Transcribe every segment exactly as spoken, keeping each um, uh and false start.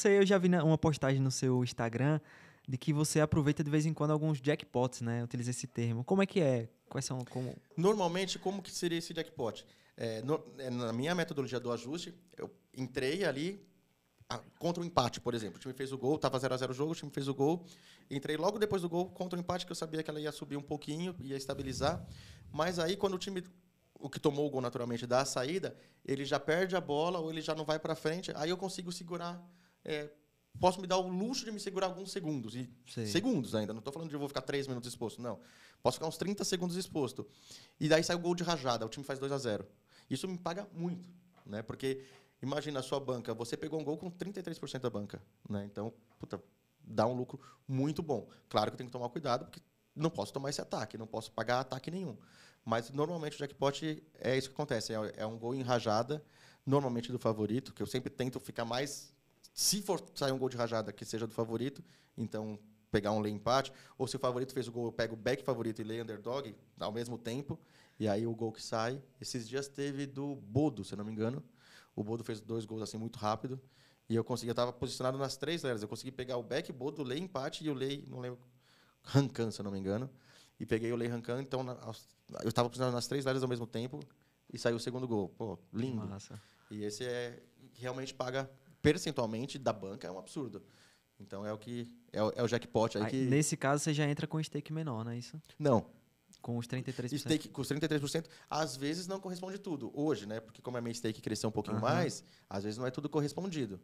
Sei, eu já vi uma postagem no seu Instagram de que você aproveita de vez em quando alguns jackpots, né? Utiliza esse termo. Como é que é? Quais são? Como... Normalmente, como que seria esse jackpot? É, no, na minha metodologia do ajuste, eu entrei ali a, contra o empate, por exemplo. O time fez o gol, estava zero a zero o jogo, o time fez o gol. Entrei logo depois do gol contra o empate, que eu sabia que ela ia subir um pouquinho, ia estabilizar. Mas aí, quando o time... o que tomou o gol, naturalmente, dá a saída, ele já perde a bola ou ele já não vai para frente, aí eu consigo segurar... É, posso me dar o luxo de me segurar alguns segundos. E Sim. Segundos ainda. Não estou falando de eu vou ficar três minutos exposto, não. Posso ficar uns trinta segundos exposto. E daí sai o gol de rajada, o time faz dois a zero. Isso me paga muito, né? Porque, imagina a sua banca, você pegou um gol com trinta e três por cento da banca, né? Então, puta, dá um lucro muito bom. Claro que eu tenho que tomar cuidado, porque não posso tomar esse ataque, não posso pagar ataque nenhum. Mas, normalmente, o jackpot é isso que acontece. É um gol em rajada, normalmente do favorito, que eu sempre tento ficar mais... Se for sair um gol de rajada que seja do favorito, então pegar um lay empate, ou se o favorito fez o gol, eu pego o back favorito e lay underdog ao mesmo tempo, e aí o gol que sai. Esses dias teve do Bodø, se não me engano. O Bodø fez dois gols assim muito rápido, e eu consegui, eu estava posicionado nas três laterais, eu consegui pegar o back, o Bodø, o lay empate e o lay, não lembro, Rankan, se não me engano. E peguei o lay Rankan, então na, eu estava posicionado nas três laterais ao mesmo tempo, e saiu o segundo gol. Pô, lindo. Massa. E esse é realmente paga... percentualmente da banca é um absurdo. Então é o que é o, é o jackpot aí, aí que... Nesse caso você já entra com stake menor, não é isso? Não. Com os trinta e três por cento. Stake com os trinta e três por cento, às vezes não corresponde tudo. Hoje, né? Porque como a minha stake cresceu um pouquinho uhum. mais, às vezes não é tudo correspondido.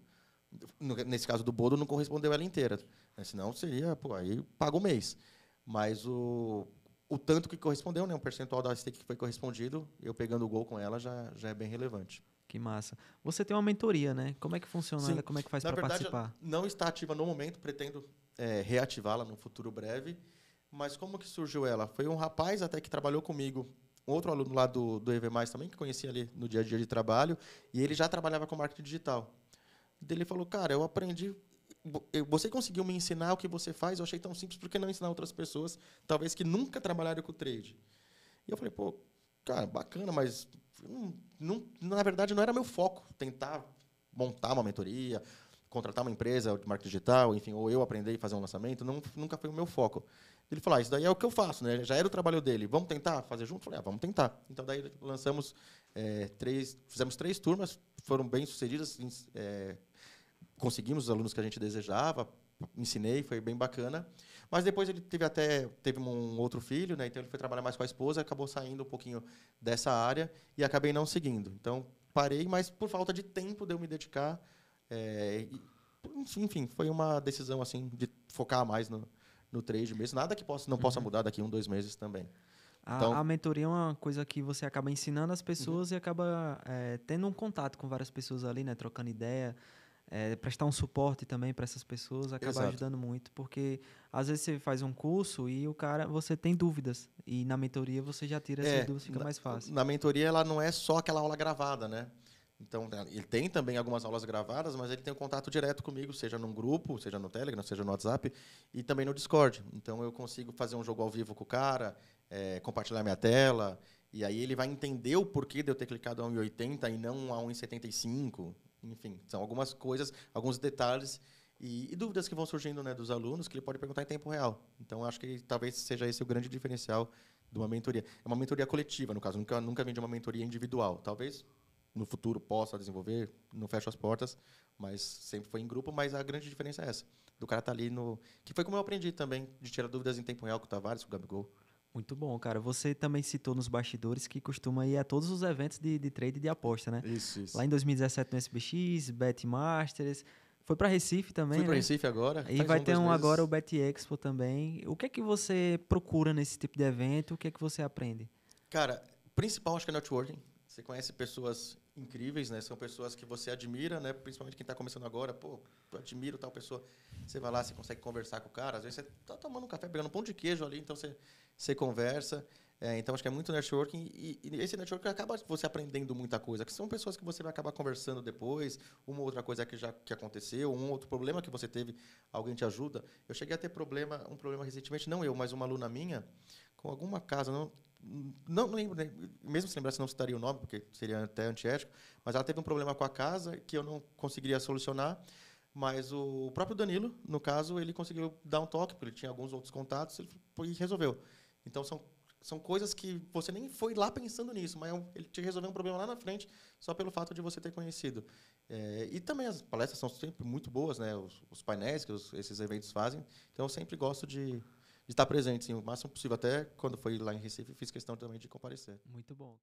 No, nesse caso do Bodø não correspondeu ela inteira. Né? Senão seria, pô, aí paga o mês. Mas o o tanto que correspondeu, né, um percentual da stake que foi correspondido, eu pegando o gol com ela já já é bem relevante. Que massa. Você tem uma mentoria, né? Como é que funciona ela? Como é que faz para participar? Não está ativa no momento, pretendo é, reativá-la no futuro breve. Mas como que surgiu ela? Foi um rapaz até que trabalhou comigo, um outro aluno lá do, do E V mais, também, que conhecia ali no dia a dia de trabalho, e ele já trabalhava com marketing digital. Ele falou, cara, eu aprendi... Você conseguiu me ensinar o que você faz? Eu achei tão simples, por que não ensinar outras pessoas, talvez, que nunca trabalharam com trade? E eu falei, pô, cara, bacana, mas... Não, não, na verdade, não era meu foco tentar montar uma mentoria, contratar uma empresa de marketing digital, enfim, ou eu aprender e fazer um lançamento, não, nunca foi o meu foco. Ele falou, ah, isso daí é o que eu faço, né? Já era o trabalho dele, vamos tentar fazer junto? Eu falei, ah, vamos tentar. Então, daí lançamos é, três, fizemos três turmas, foram bem sucedidas, é, conseguimos os alunos que a gente desejava, ensinei, foi bem bacana. Mas depois ele teve até teve um outro filho, né? Então ele foi trabalhar mais com a esposa, acabou saindo um pouquinho dessa área e acabei não seguindo. Então parei, mas por falta de tempo de eu me dedicar, é, e, enfim, foi uma decisão assim de focar mais no, no trade mesmo. Nada que possa não uhum. possa mudar daqui a um, dois meses também. A, então, a mentoria é uma coisa que você acaba ensinando as pessoas uhum. e acaba é, tendo um contato com várias pessoas ali, né? Trocando ideia. É, prestar um suporte também para essas pessoas acaba Exato. Ajudando muito, porque às vezes você faz um curso e o cara, você tem dúvidas, e na mentoria você já tira é, essas dúvidas, fica na, mais fácil. Na mentoria ela não é só aquela aula gravada, né? Então, ele tem também algumas aulas gravadas, mas ele tem um contato direto comigo, seja num grupo, seja no Telegram, seja no WhatsApp e também no Discord. Então eu consigo fazer um jogo ao vivo com o cara, é, compartilhar minha tela, e aí ele vai entender o porquê de eu ter clicado a um e oitenta e não a um e setenta e cinco. Enfim, são algumas coisas, alguns detalhes e, e dúvidas que vão surgindo, né, dos alunos, que ele pode perguntar em tempo real. Então, acho que talvez seja esse o grande diferencial de uma mentoria. É uma mentoria coletiva, no caso. Nunca, nunca vem de uma mentoria individual. Talvez no futuro possa desenvolver, não fecho as portas, mas sempre foi em grupo. Mas a grande diferença é essa, do cara estar ali no... Que foi como eu aprendi também, de tirar dúvidas em tempo real com o Tavares, com o Gabigol. Muito bom, cara. Você também citou nos bastidores que costuma ir a todos os eventos de, de trade e de aposta, né? Isso, isso. Lá em dois mil e dezessete no S B X, Bet Masters, foi para Recife também, Fui para né? Recife agora. E vai um, ter um meses. Agora o Bet Expo também. O que é que você procura nesse tipo de evento? O que é que você aprende? Cara, principal acho que é networking. Você conhece pessoas incríveis, né? São pessoas que você admira, né? Principalmente quem está começando agora. Pô, eu admiro tal pessoa. Você vai lá, você consegue conversar com o cara. Às vezes você está tomando um café, pegando um pão de queijo ali, então você... Você conversa, é, então acho que é muito networking, e, e esse networking acaba você aprendendo muita coisa, que são pessoas que você vai acabar conversando depois, uma outra coisa que já que aconteceu, um outro problema que você teve, alguém te ajuda. Eu cheguei a ter problema, um problema recentemente, não eu, mas uma aluna minha, com alguma casa, não, não lembro, mesmo se lembrasse não citaria o nome, porque seria até antiético, mas ela teve um problema com a casa que eu não conseguiria solucionar, Mas o próprio Danilo, no caso, ele conseguiu dar um toque, porque ele tinha alguns outros contatos, ele foi e resolveu. Então, são, são coisas que você nem foi lá pensando nisso, mas ele te resolveu um problema lá na frente, só pelo fato de você ter conhecido. É, e também as palestras são sempre muito boas, né? os, os painéis que os, esses eventos fazem. Então, eu sempre gosto de, de estar presente, sim, o máximo possível. Até quando foi lá em Recife, fiz questão também de comparecer. Muito bom.